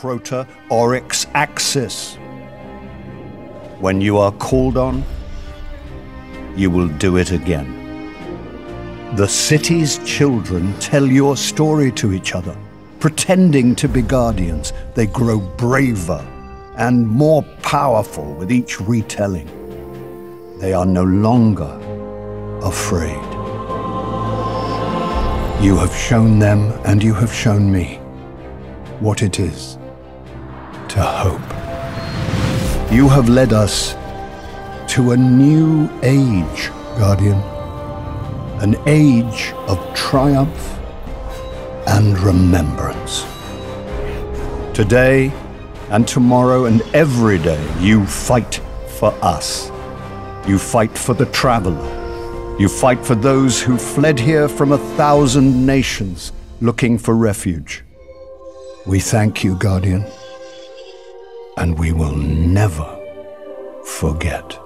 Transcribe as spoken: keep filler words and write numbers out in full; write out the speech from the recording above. Prota, Oryx, Axis. When you are called on, you will do it again. The city's children tell your story to each other. Pretending to be guardians, they grow braver and more powerful with each retelling. They are no longer afraid. You have shown them, and you have shown me, what it is to hope. You have led us to a new age, Guardian. An age of triumph and remembrance. Today and tomorrow and every day, you fight for us. You fight for the Traveler. You fight for those who fled here from a thousand nations looking for refuge. We thank you, Guardian, and we will never forget.